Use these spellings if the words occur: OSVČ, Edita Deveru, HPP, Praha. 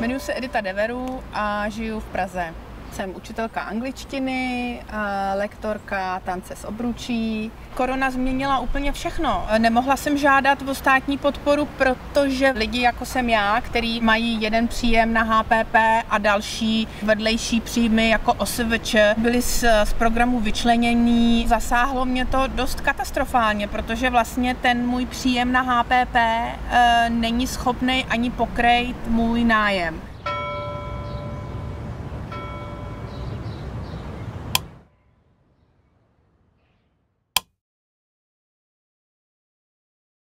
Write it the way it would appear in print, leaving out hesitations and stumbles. Jmenuji se Edita Deveru a žiju v Praze. Jsem učitelka angličtiny, lektorka tance z obručí. Korona změnila úplně všechno. Nemohla jsem žádat o státní podporu, protože lidi jako jsem já, který mají jeden příjem na HPP a další vedlejší příjmy jako OSVČ, byli z programu vyčlenění. Zasáhlo mě to dost katastrofálně, protože vlastně ten můj příjem na HPP není schopný ani pokrýt můj nájem.